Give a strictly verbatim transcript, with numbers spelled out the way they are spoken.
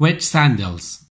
Wet sandals.